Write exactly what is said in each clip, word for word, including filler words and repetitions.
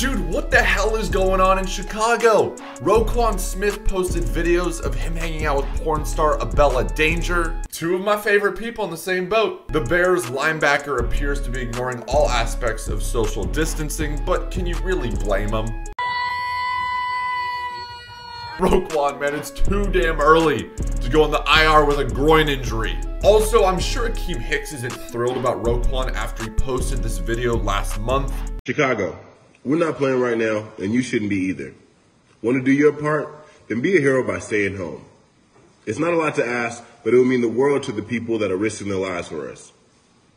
Dude, what the hell is going on in Chicago? Roquan Smith posted videos of him hanging out with porn star Abella Danger. Two of my favorite people in the same boat. The Bears linebacker appears to be ignoring all aspects of social distancing, but can you really blame him? Roquan, man, it's too damn early to go on the I R with a groin injury. Also, I'm sure Akeem Hicks isn't thrilled about Roquan after he posted this video last month. Chicago. We're not playing right now, and you shouldn't be either. Want to do your part? Then be a hero by staying home. It's not a lot to ask, but it will mean the world to the people that are risking their lives for us.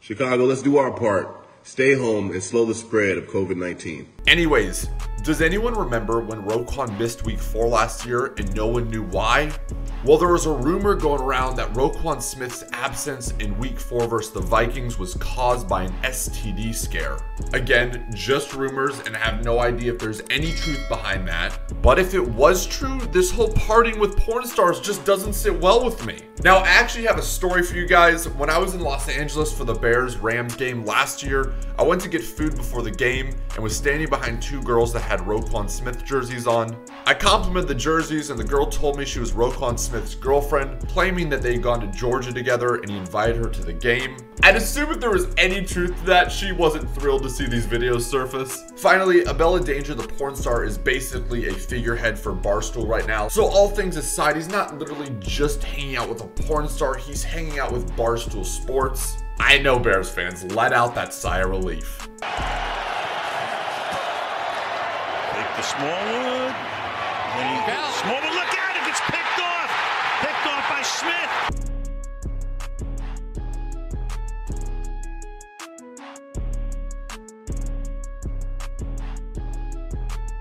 Chicago, let's do our part. Stay home and slow the spread of COVID nineteen. Anyways, does anyone remember when Roquan missed week four last year and no one knew why? Well, there was a rumor going around that Roquan Smith's absence in week four versus the Vikings was caused by an S T D scare. Again, just rumors and have no idea if there's any truth behind that. But if it was true, this whole partying with porn stars just doesn't sit well with me. Now, I actually have a story for you guys. When I was in Los Angeles for the Bears-Rams game last year, I went to get food before the game and was standing behind two girls that had Roquan Smith jerseys on. I complimented the jerseys and the girl told me she was Roquan Smith's girlfriend, claiming that they'd gone to Georgia together and he invited her to the game. I'd assume if there was any truth to that, she wasn't thrilled to see these videos surface. Finally, Abella Danger, the porn star, is basically a figurehead for Barstool right now. So all things aside, he's not literally just hanging out with a porn star, he's hanging out with Barstool Sports. I know Bears fans, let out that sigh of relief. Take the Smallwood. Smallwood, look out, it gets picked off. Picked off by Smith.